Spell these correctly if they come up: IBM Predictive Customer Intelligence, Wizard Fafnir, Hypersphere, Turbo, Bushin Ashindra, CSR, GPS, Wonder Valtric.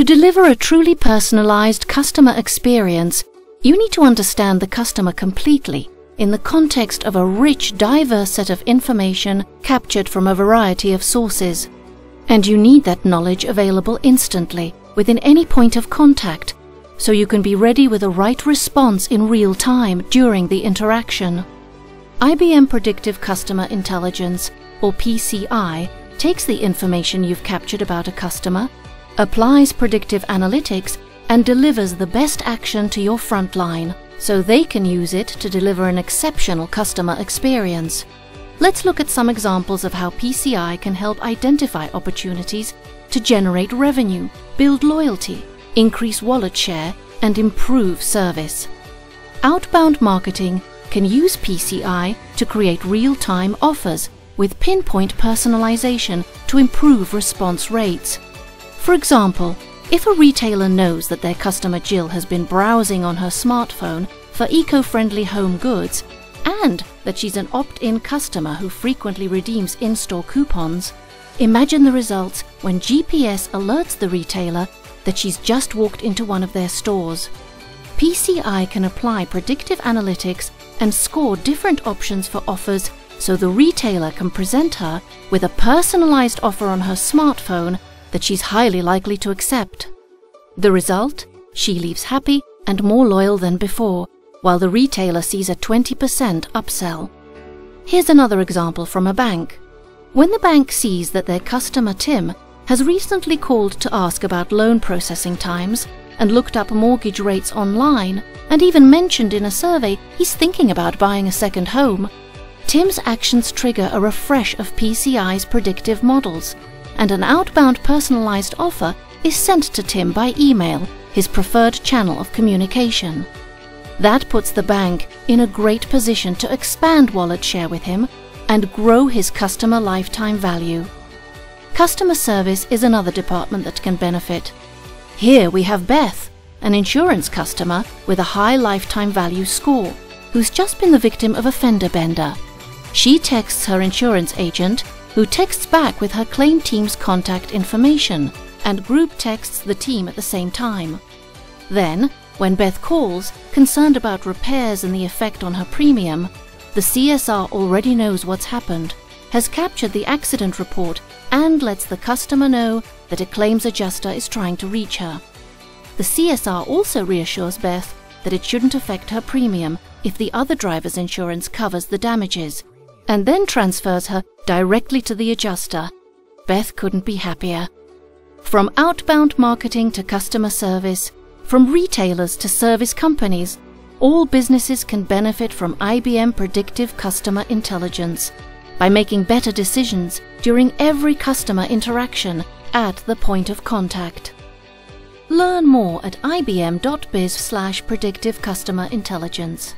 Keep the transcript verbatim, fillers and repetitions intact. To deliver a truly personalized customer experience, you need to understand the customer completely in the context of a rich, diverse set of information captured from a variety of sources. And you need that knowledge available instantly within any point of contact, so you can be ready with the right response in real time during the interaction. I B M Predictive Customer Intelligence, or P C I, takes the information you've captured about a customer, applies predictive analytics, and delivers the best action to your frontline, so they can use it to deliver an exceptional customer experience. Let's look at some examples of how P C I can help identify opportunities to generate revenue, build loyalty, increase wallet share, and improve service. Outbound marketing can use P C I to create real-time offers with pinpoint personalization to improve response rates. For example, if a retailer knows that their customer Jill has been browsing on her smartphone for eco-friendly home goods, and that she's an opt-in customer who frequently redeems in-store coupons, imagine the results when G P S alerts the retailer that she's just walked into one of their stores. P C I can apply predictive analytics and score different options for offers, so the retailer can present her with a personalized offer on her smartphone that she's highly likely to accept. The result? She leaves happy and more loyal than before, while the retailer sees a twenty percent upsell. Here's another example from a bank. When the bank sees that their customer Tim has recently called to ask about loan processing times and looked up mortgage rates online, and even mentioned in a survey he's thinking about buying a second home, Tim's actions trigger a refresh of P C I's predictive models, and an outbound personalized offer is sent to Tim by email, his preferred channel of communication. That puts the bank in a great position to expand wallet share with him and grow his customer lifetime value. Customer service is another department that can benefit. Here we have Beth, an insurance customer with a high lifetime value score, who's just been the victim of a fender bender. She texts her insurance agent, who texts back with her claim team's contact information, and group texts the team at the same time. Then, when Beth calls, concerned about repairs and the effect on her premium, the C S R already knows what's happened, has captured the accident report, and lets the customer know that a claims adjuster is trying to reach her. The C S R also reassures Beth that it shouldn't affect her premium if the other driver's insurance covers the damages, and then transfers her directly to the adjuster. Beth couldn't be happier. From outbound marketing to customer service, from retailers to service companies, all businesses can benefit from I B M Predictive Customer Intelligence by making better decisions during every customer interaction at the point of contact. Learn more at I B M dot biz slash predictive customer intelligence.